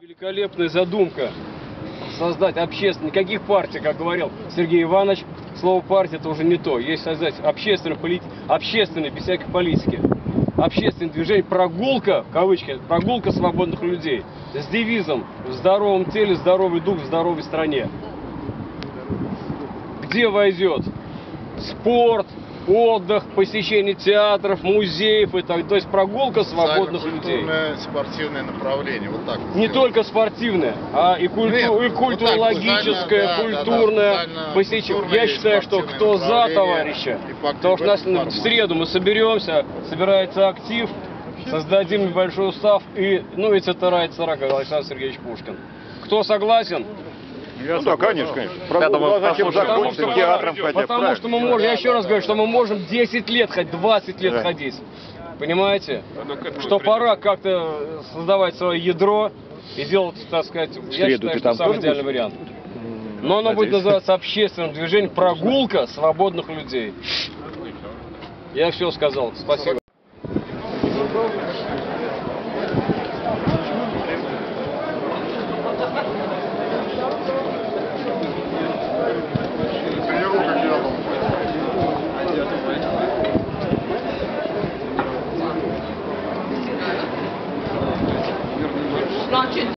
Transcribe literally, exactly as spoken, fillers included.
Великолепная задумка создать общественную, никаких партий, как говорил Сергей Иванович, слово партия это уже не то. Есть создать общественную политику, общественную, без всякой политики. Общественное движение, прогулка, в кавычках, прогулка свободных людей с девизом «В здоровом теле, здоровый дух, в здоровой стране». Где войдет спорт, отдых, посещение театров, музеев и так, то есть прогулка свободных людей. Спортивное направление, вот так. Вот не сделать. Только спортивное, а и, культу, Нет, и культурологическое, вот так, культурное, да, культурное да, да, посещение. Я считаю, что кто за товарища, потому что нас в среду мы соберемся, собирается актив, создадим небольшой устав и, ну и цитирает сорока Александр Сергеевич Пушкин. Кто согласен? Я ну, да, конечно, конечно. Потому, что, театром, хотя, потому что мы можем, я еще раз говорю, что мы можем десять лет ходить, двадцать лет да. ходить. Понимаете? Да, что пора как-то создавать свое ядро и делать, так сказать, в я среду считаю, что самый идеальный будешь? Вариант. Но оно Надеюсь. Будет называться общественным движением «Прогулка свободных людей». Я все сказал. Спасибо.